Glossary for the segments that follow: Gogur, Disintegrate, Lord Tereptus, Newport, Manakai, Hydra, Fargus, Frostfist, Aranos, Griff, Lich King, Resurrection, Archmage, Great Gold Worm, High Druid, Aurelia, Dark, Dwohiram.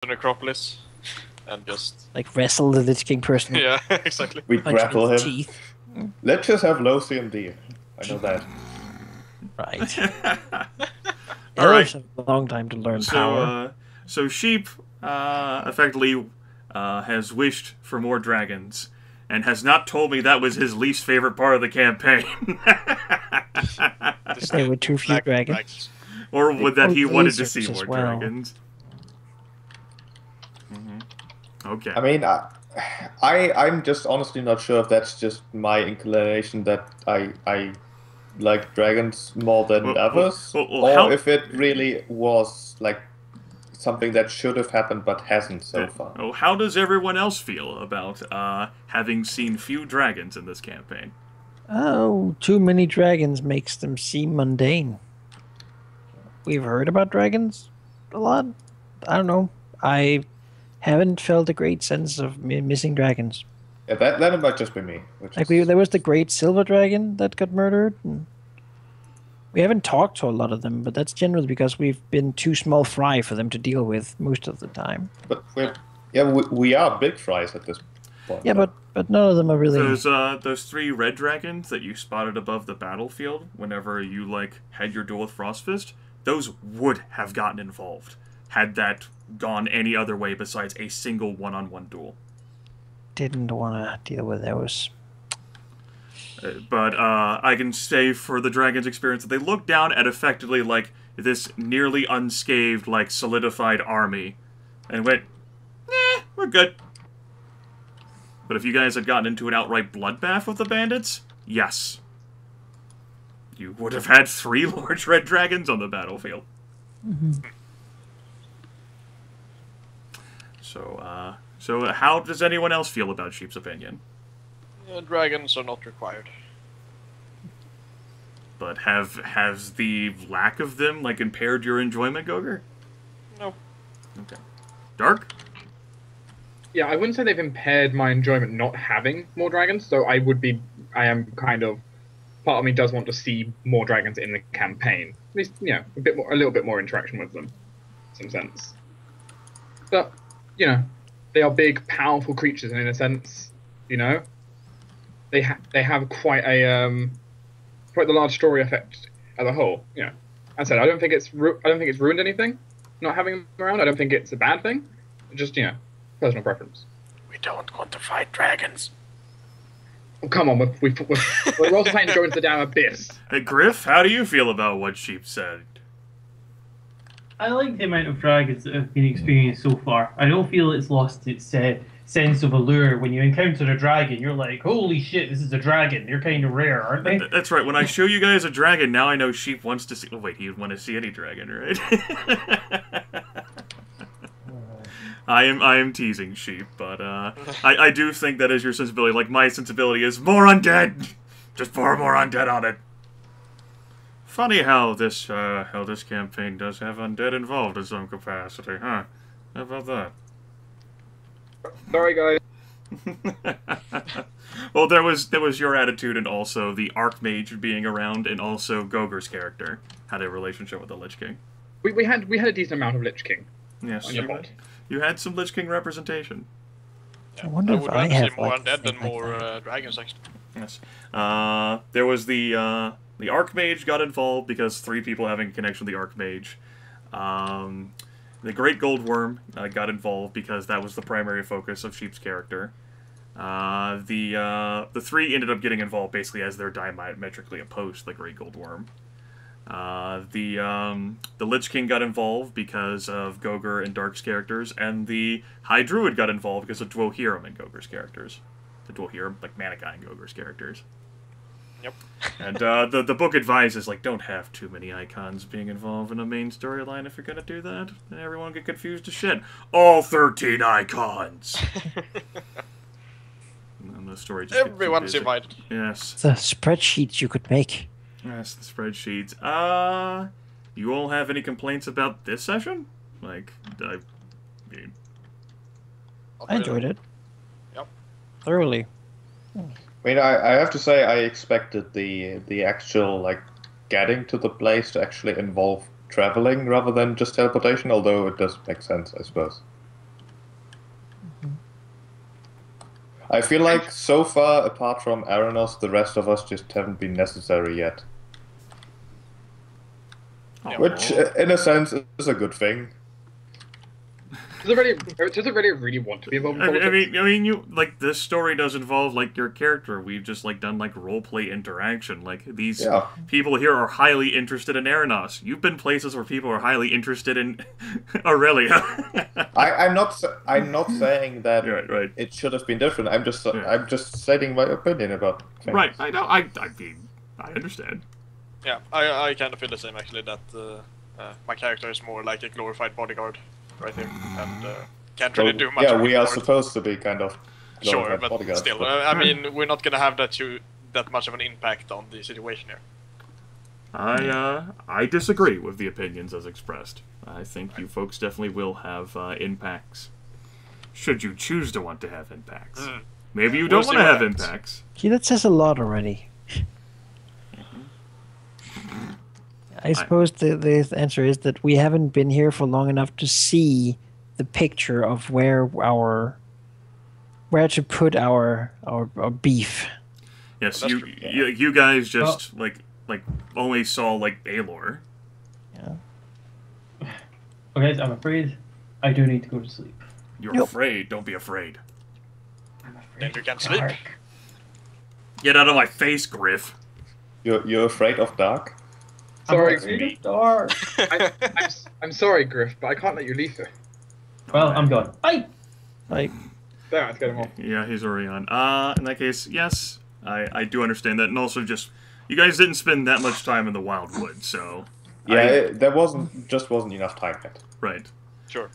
the necropolis and just like wrestle the Lich King person. Yeah, exactly. We grapple him. Teeth. Let's just have low CMD. I know that. Right. All right. A long time to learn power. So sheep effectively has wished for more dragons and has not told me that was his least favorite part of the campaign. There were too few dragons. Or would that he wanted to see more dragons. Mm-hmm. Okay. I mean, I'm just honestly not sure if that's just my inclination that I like dragons more than others, or if it really was like something that should have happened but hasn't so far. Oh, how does everyone else feel about having seen few dragons in this campaign? Oh, too many dragons makes them seem mundane. We've heard about dragons a lot. I don't know. I haven't felt a great sense of missing dragons. Yeah, that might just be me. Like there was the great silver dragon that got murdered. And we haven't talked to a lot of them, but that's generally because we've been too small fry for them to deal with most of the time. But we are big fries at this point. Yeah, but none of them are really... those three red dragons that you spotted above the battlefield whenever you had your duel with Frostfist, those would have gotten involved had that gone any other way besides a single one-on-one duel. Didn't want to deal with those. But I can say for the dragon's experience that they look down at effectively this nearly unscathed, solidified army and went, eh, we're good. But if you guys had gotten into an outright bloodbath with the bandits, yes. You would have had three large red dragons on the battlefield. Mm-hmm. So how does anyone else feel about Sheep's opinion? Dragons are not required. But has the lack of them, impaired your enjoyment, Gogur? No. Okay. Dark? Yeah, I wouldn't say they've impaired my enjoyment not having more dragons, so I am kind of... Part of me does want to see more dragons in the campaign. At least, you know, a little bit more interaction with them, in some sense. But, you know, they are big, powerful creatures, and in a sense, you know, they have quite the large story effect as a whole. You know, as I said, I don't think it's ruined anything not having them around. I don't think it's a bad thing. Just, you know, personal preference. We don't want to fight dragons. Oh, come on, we're all trying to go into the damn abyss. Hey, Griff, how do you feel about what Sheep said? I like the amount of dragons that have been experienced so far. I don't feel it's lost its sense of allure. When you encounter a dragon, you're like, holy shit, this is a dragon. They're kind of rare, aren't they? That's right. When I show you guys a dragon, now I know Sheep wants to see... Oh, wait, you'd want to see any dragon, right? I am teasing Sheep, but I do think that is your sensibility. Like, my sensibility is more undead! Just pour more undead on it. Funny how this campaign does have undead involved in some capacity, huh? How about that? Sorry, guys. Well, there was your attitude, and also the Archmage being around, and also Gogur's character had a relationship with the Lich King. We had a decent amount of Lich King. Yes, you had some Lich King representation. Yeah, I wonder if I have more undead than more dragons, actually. Yes. There was the Archmage got involved because three people having a connection with the Archmage. The Great Gold Worm got involved because that was the primary focus of Sheep's character. The three ended up getting involved basically as they're diametrically opposed to the Great Gold Worm. The Lich King got involved because of Gogur and Dark's characters, and the High Druid got involved because of Dwohiram and Gogur's characters. The Dwohiram, Manakai and Gogur's characters. Yep. And the book advises, don't have too many icons being involved in a main storyline if you're going to do that. And everyone will get confused as shit. All 13 icons! And the story just everyone's invited. Yes. The spreadsheets you could make. Yes, the spreadsheets. You all have any complaints about this session? I enjoyed it. Yep. Thoroughly. Oh. I mean, I have to say I expected the actual, getting to the place to actually involve traveling rather than just teleportation, although it does make sense, I suppose. I feel like so far, apart from Aranos, the rest of us just haven't been necessary yet. Oh. Which, in a sense, is a good thing. Does it really want to be involved in politics? I mean, you like this story does involve like your character. We've just like done like roleplay interaction. Like these people here are highly interested in Aranos. You've been places where people are highly interested in Aurelia. I'm not saying that it should have been different. I'm just stating my opinion about things. Right. I know. I understand. Yeah, I kind of feel the same actually. That my character is more like a glorified bodyguard. Right here, and can't really do much. Yeah, we are supposed to be kind of sure, but still, I mean, we're not gonna have that much of an impact on the situation here. I disagree with the opinions as expressed. I think you folks definitely will have impacts, should you choose to want to have impacts. Maybe you don't want to have impacts. Gee, that says a lot already. I suppose the answer is that we haven't been here for long enough to see the picture of where to put our beef. Yes, you guys just like only saw like Aelor. Yeah. Okay, so I'm afraid I do need to go to sleep. You're afraid? Don't be afraid. I'm afraid. Then you can't sleep. Get out of my face, Griff. You're afraid of dark? Sorry, I'm sorry, Griff, but I can't let you leave her. Well, I'm gone. Bye! Bye. There, let's get him off. Yeah, he's already on. In that case, yes, I do understand that. And also just, you guys didn't spend that much time in the Wildwood, so... Yeah, there just wasn't enough time yet. Right. Sure.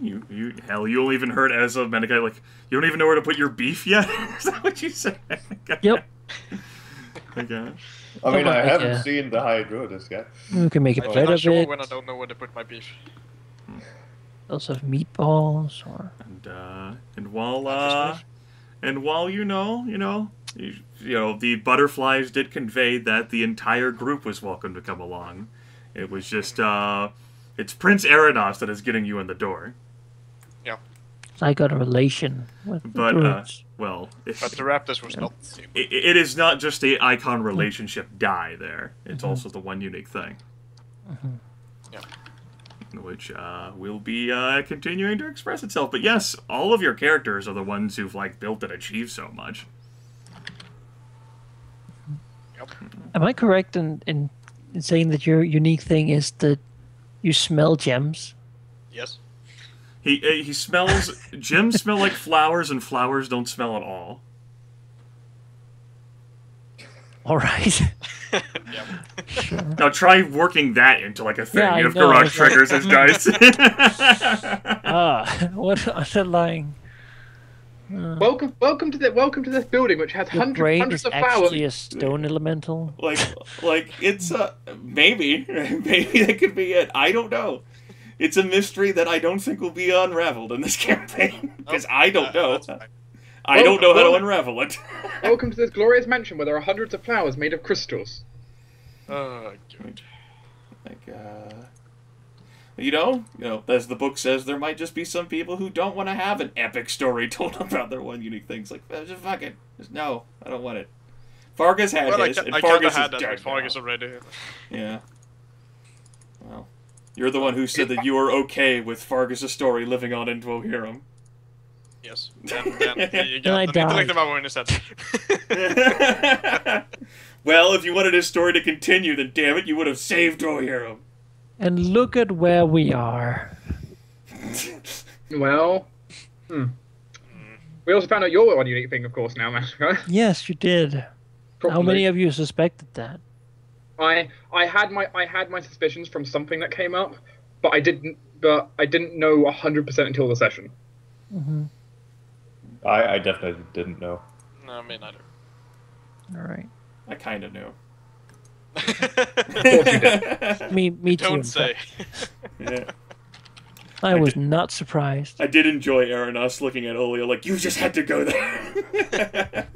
You only even heard as of Manakai, like, you don't even know where to put your beef yet? Is that what you said? Yep. Okay. I mean, I haven't seen the High Druid as yet. We can make a plate of it. When I don't know where to put my beef. Lots of meatballs, or and while you know, the butterflies did convey that the entire group was welcome to come along. It was just it's Prince Aranos that is getting you in the door. Yeah. I got a relation with but the Raptors was not. It is not just the icon relationship die there. It's also the one unique thing. Yeah. Which will be continuing to express itself. But yes, all of your characters are the ones who've like built and achieved so much. Yep. Am I correct in saying that your unique thing is that you smell gems? Yes. He smells... Gems smell like flowers, and flowers don't smell at all. All right. Sure. Now try working that into, like, a thing. Yeah, you have garage triggers as dice. What underlying... Welcome to this building, which has hundreds of flowers. Actually, a stone elemental. Like it's maybe that could be it. I don't know. It's a mystery that I don't think will be unraveled in this campaign, because I don't know. I don't know how to unravel it. Welcome to this glorious mansion where there are hundreds of flowers made of crystals. Oh, good. Like, you know, as the book says, there might just be some people who don't want to have an epic story told about their one unique thing. It's like, just fuck it. Just, no, I don't want it. Fargus had his, and Fargus is dead. Fargus already. Yeah. Well. You're the one who said that you were okay with Fargus' story living on in Dwohiram. Yes. And you got Well, if you wanted his story to continue, then damn it, you would have saved Dwohiram. And look at where we are. Well, we also found out your one unique thing, of course, now, Manakai. Yes, you did. Probably. How many of you suspected that? I had my suspicions from something that came up, but I didn't know 100% until the session. I definitely didn't know. No, I mean neither. All right. I kind of knew. Of course you did. me too. Don't say. Yeah. I was not surprised. I did enjoy Aranos looking at Olio like you just had to go there.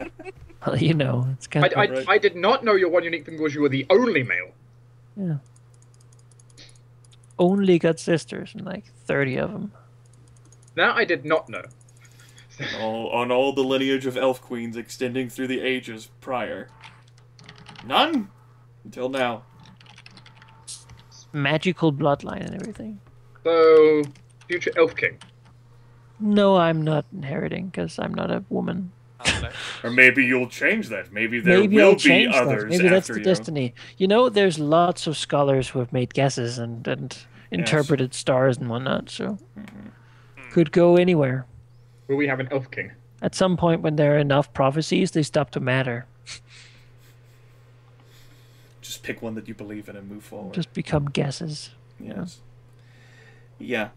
Well, you know, it's kind of... I did not know your one unique thing was you were the only male. Yeah. Only got sisters, and like 30 of them. That I did not know. on all the lineage of elf queens extending through the ages prior. None? Until now. Magical bloodline and everything. So, future elf king. No, I'm not inheriting, because I'm not a woman. Or maybe you'll change that. Maybe there will be others. Maybe that's the destiny. You know, there's lots of scholars who have made guesses and interpreted stars and whatnot, so could go anywhere. Will we have an elf king? At some point when there are enough prophecies, they stop to matter. Just pick one that you believe in and move forward. Just become guesses. Yes. Yeah,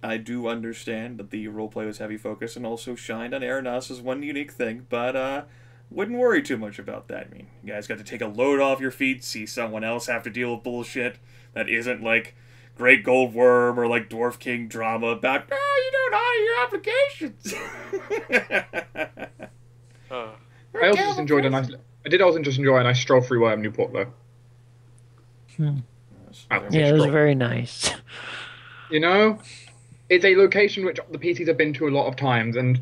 I do understand that the roleplay was heavy focus and also shined on Aranos' one unique thing, but wouldn't worry too much about that. I mean, you guys got to take a load off your feet, see someone else have to deal with bullshit that isn't like Great Gold Worm or like Dwarf King drama about, oh, you don't honor your obligations. I also just enjoyed a nice... I did also just enjoy a nice stroll through Newport, though. Hmm. Yeah, it was very nice. You know, it's a location which the PCs have been to a lot of times, and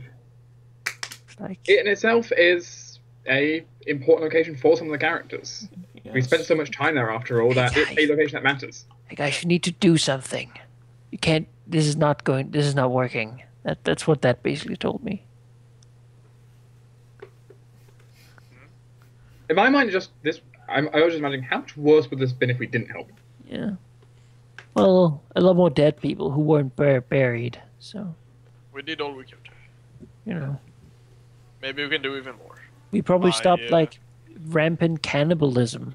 it in itself is a important location for some of the characters. Yes. We spent so much time there, after all, that it's a location that matters. Like, I should need to do something. You can't. This is not going. This is not working. That's what that basically told me. In my mind, just this. I was just imagining how much worse would this have been if we didn't help. Yeah. Well, a lot more dead people who weren't buried, so... We did all we could. You know. Maybe we can do even more. We probably stopped, like, rampant cannibalism.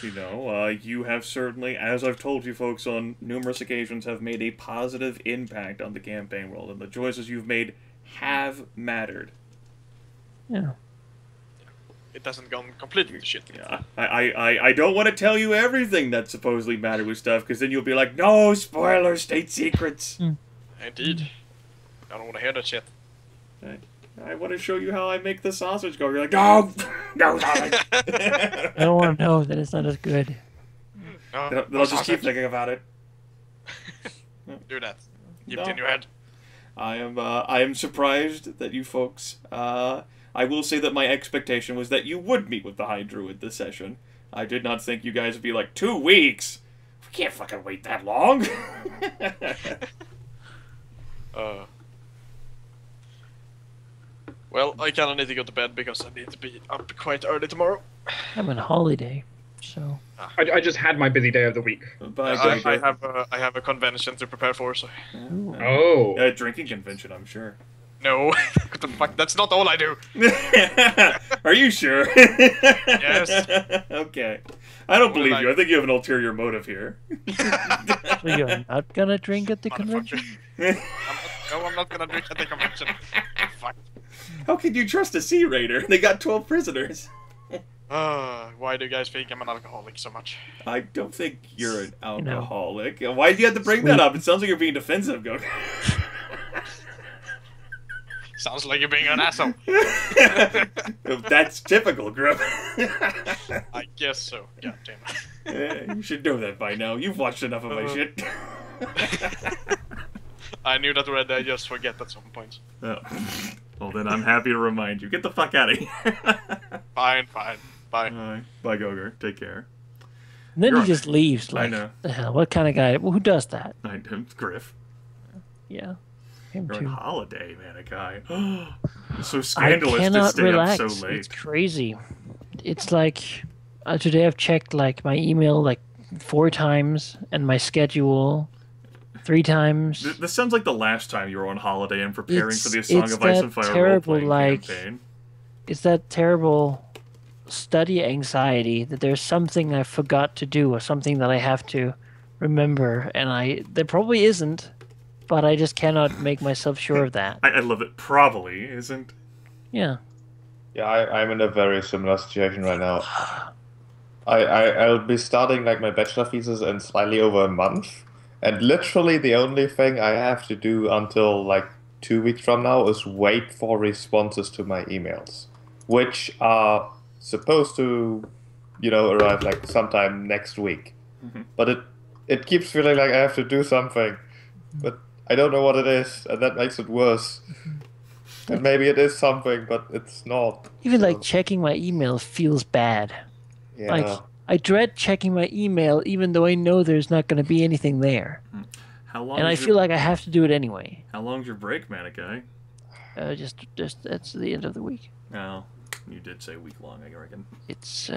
You know, you have certainly, as I've told you folks on numerous occasions, have made a positive impact on the campaign world, and the choices you've made have mattered. Yeah. It doesn't go completely to shit. Yeah. I don't want to tell you everything that supposedly mattered with stuff, because then you'll be like, no, spoilers, state secrets. Mm. Indeed. I don't want to hear that shit. I want to show you how I make the sausage go. You're like, no! No sausage! I don't want to know that it's not as good. No, they'll just keep thinking about it. Do that. Keep it in your head. I am surprised that you folks... I will say that my expectation was that you would meet with the High Druid this session. I did not think you guys would be like, 2 weeks? We can't fucking wait that long. Well, I kind of need to go to bed because I need to be up quite early tomorrow. I'm on holiday, so... I just had my busy day of the week. I have a convention to prepare for, so... Ooh. Oh! A drinking convention, I'm sure. No, what the fuck? That's not all I do. Are you sure? Yes. Okay. I don't believe you. I think you have an ulterior motive here. So you're not gonna drink at the convention? I'm not gonna drink at the convention. Fuck. How could you trust a Sea Raider? They got 12 prisoners. Why do you guys think I'm an alcoholic so much? I don't think you're an alcoholic. You know, why do you have to bring that up? It sounds like you're being defensive, Gogur. Sounds like you're being an asshole. That's typical, Griff. I guess so. God damn it. You should know that by now. You've watched enough of my shit. I knew that already. I just forget at some point. Oh. Well, then I'm happy to remind you. Get the fuck out of here. Fine, fine. Bye. Bye, Gogur. Take care. And then he just leaves. Like, I know. The hell? What kind of guy? Well, who does that? Griff. Yeah. You're on holiday, Manakai. It's so scandalous to stay up so late. It's crazy. It's like today I've checked like my email like 4 times and my schedule 3 times. This sounds like the last time you were on holiday and preparing for the Song of Ice and Fire roleplaying campaign. It's that terrible study anxiety that there's something I forgot to do or something that I have to remember, and there probably isn't. But I just cannot make myself sure of that. I love it. Probably isn't. Yeah. Yeah, I'm in a very similar situation right now. I'll be starting like my bachelor thesis in slightly over a month, and literally the only thing I have to do until like 2 weeks from now is wait for responses to my emails, which are supposed to, you know, arrive like sometime next week. Mm-hmm. But it keeps feeling like I have to do something, but. I don't know what it is, and that makes it worse. And maybe it is something, but it's not. Even like checking my email feels bad. Yeah. Like, I dread checking my email, even though I know there's not going to be anything there. How long? And I feel like I have to do it anyway. How long's your break, Manakai? Just that's the end of the week. Oh, you did say week long, I reckon. It's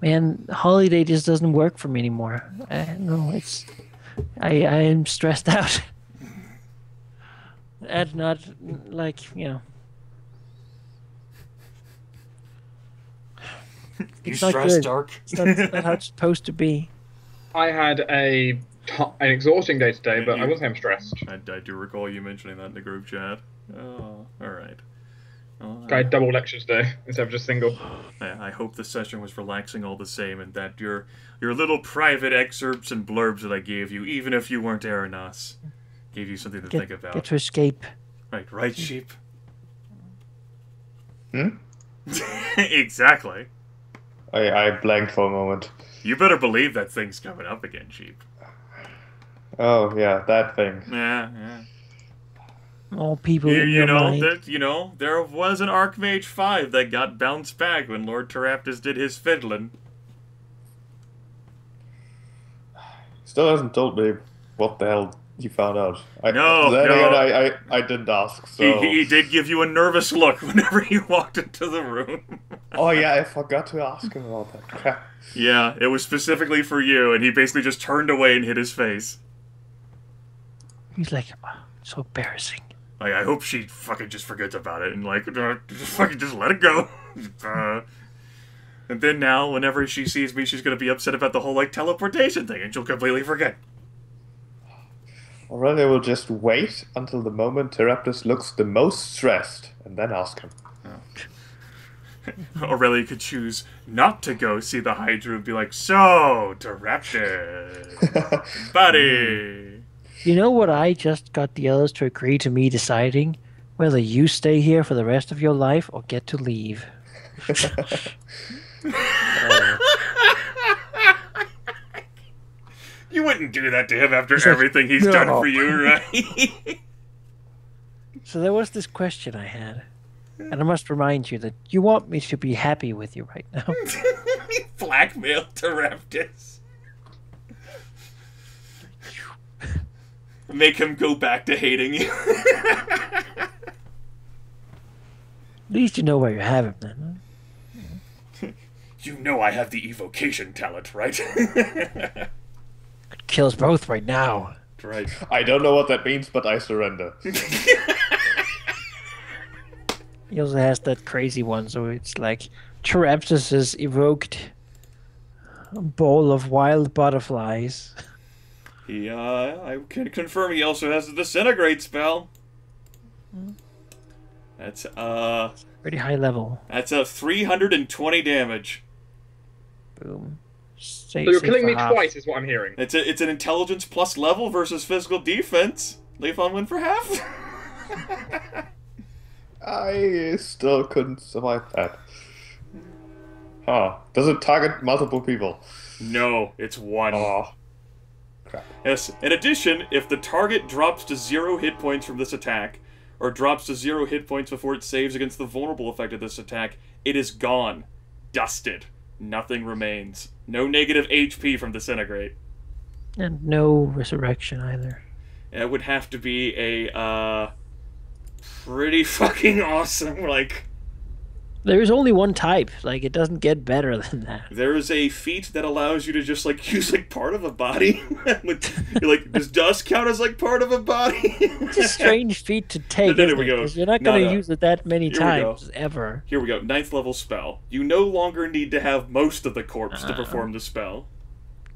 man, holiday just doesn't work for me anymore. I don't know, it's I am stressed out. And not like, you know. You stressed, Dark? It's not how it's supposed to be. I had an exhausting day today, but I wasn't stressed. I do recall you mentioning that in the group chat. Oh, alright. Well, I had double lectures today instead of just single. I hope the session was relaxing all the same, and that your little private excerpts and blurbs that I gave you, even if you weren't Aranos, gave you something to think about. Get to escape. Right, sheep? Hmm? Exactly. I blanked for a moment. You better believe that thing's coming up again, sheep. Oh, yeah, that thing. Yeah, yeah. All people you know, there was an Archmage 5 that got bounced back when Lord Tereptus did his fiddling. Still hasn't told me what the hell he found out. I didn't ask, so... He did give you a nervous look whenever you walked into the room. Oh yeah, I forgot to ask him about that crap. Yeah, it was specifically for you, and he basically just turned away and hit his face. He's like, oh, so embarrassing. Like, I hope she fucking just forgets about it and, like, fucking just let it go. And then now, whenever she sees me, she's gonna be upset about the whole, like, teleportation thing, and she'll completely forget. Aurelia will just wait until the moment Tereptus looks the most stressed, and then ask him. Oh. Aurelia could choose not to go see the Hydra and be like, so, Tereptus, buddy! You know what I just got the others to agree to me deciding? Whether you stay here for the rest of your life or get to leave. You wouldn't do that to him after everything he's done for you, right? So there was this question I had. And I must remind you that you want me to be happy with you right now. You blackmailed Tereptus. Make him go back to hating you. At least you know where you have him then. Huh? You know I have the evocation talent, right? It kills both right now. Right. I don't know what that means, but I surrender. He also has that crazy one, so it's like Tereptus has evoked a bowl of wild butterflies. He, I can confirm he also has the Disintegrate spell. That's, pretty high level. That's a 320 damage. Boom. So you're killing me twice is what I'm hearing. It's an intelligence plus level versus physical defense. Leifon win for half. I still couldn't survive that. Huh. Does it target multiple people? No, it's one. Oh. Crap. Yes. In addition, if the target drops to 0 hit points from this attack, or drops to 0 hit points before it saves against the vulnerable effect of this attack, it is gone. Dusted. Nothing remains. No negative HP from Disintegrate. And no Resurrection either. It would have to be a, pretty fucking awesome, like... There is only one type. Like, it doesn't get better than that. There is a feat that allows you to just, like, use, like, part of a body. You're like, does dust count as, like, part of a body? It's a strange feat to take, isn't it? Because you're not going to use it that many times, ever. Here we go. 9th level spell. You no longer need to have most of the corpse to perform the spell.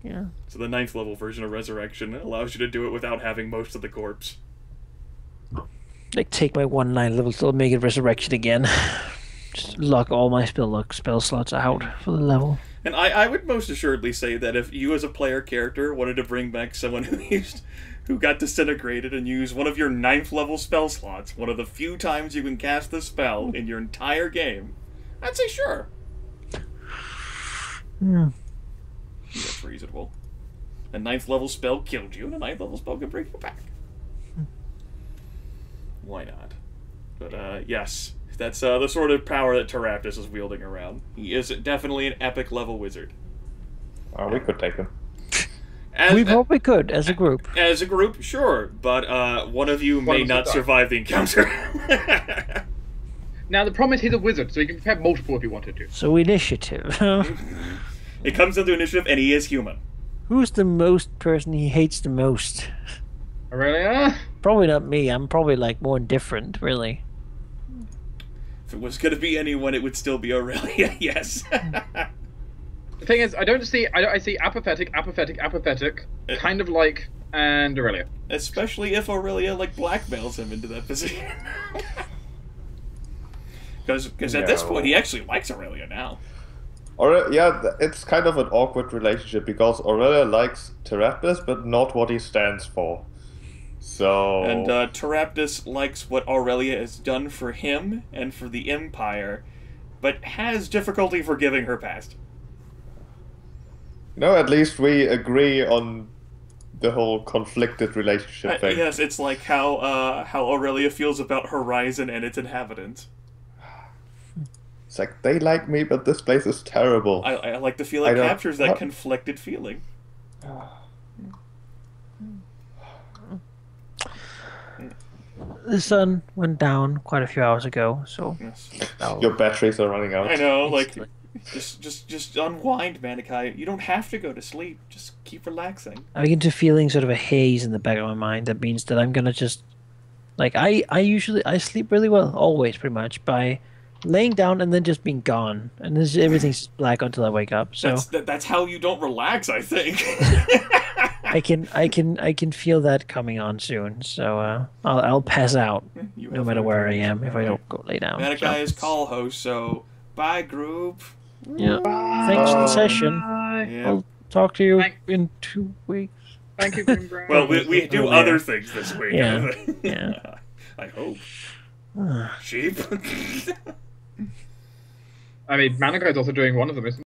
Yeah. So the 9th level version of Resurrection allows you to do it without having most of the corpse. Like, take my 1 9th level, still make it Resurrection again. Just lock all my spell slots out for the level. And I would most assuredly say that if you as a player character wanted to bring back someone who got disintegrated and used one of your 9th level spell slots, one of the few times you can cast the spell in your entire game, I'd say sure. Yeah. That's reasonable. A 9th level spell killed you, and a 9th level spell could bring you back. Why not? But, yes. That's the sort of power that Tereptus is wielding around. He is definitely an epic level wizard. Oh, we could take him. We hope we could, as a group. As a group, sure. But one of you may not survive the encounter. Now, the problem is he's a wizard, so you can prepare multiple if you wanted to. So, initiative. It comes into initiative, and he is human. Who's the most person he hates the most? Aurelia? Probably not me. I'm probably, like, more indifferent, really. If it was going to be anyone, it would still be Aurelia, yes. The thing is, I see apathetic, apathetic, apathetic, kind of like, and Aurelia. Especially if Aurelia, like, blackmails him into that position. Because at this point, he actually likes Aurelia now. Yeah, it's kind of an awkward relationship, because Aurelia likes Tereptus, but not what he stands for. So... And Tereptus likes what Aurelia has done for him and for the Empire, but has difficulty forgiving her past. No, at least we agree on the whole conflicted relationship thing. Yes, it's like how Aurelia feels about Horizon and its inhabitants. It's like, they like me, but this place is terrible. I like the feeling captures that conflicted feeling. The sun went down quite a few hours ago, so... Yes. Your batteries are running out. I know, like... Just unwind, Manakai. You don't have to go to sleep. Just keep relaxing. I begin to feeling sort of a haze in the back of my mind. That means that I'm gonna just, like, I sleep really well, always, pretty much, by laying down and then just being gone, and everything's black until I wake up. So that's how you don't relax, I think. I can feel that coming on soon. So I'll pass out no matter where I am if I don't go lay down. Manakai is call host, so bye, group. Yeah. Bye. Thanks for the session. Yeah. I'll talk to you in 2 weeks. Thank you, Green Brown. Well, we do other things this week. Yeah. Yeah. I hope. Sheep. I mean, Manakai's also doing one of them, isn't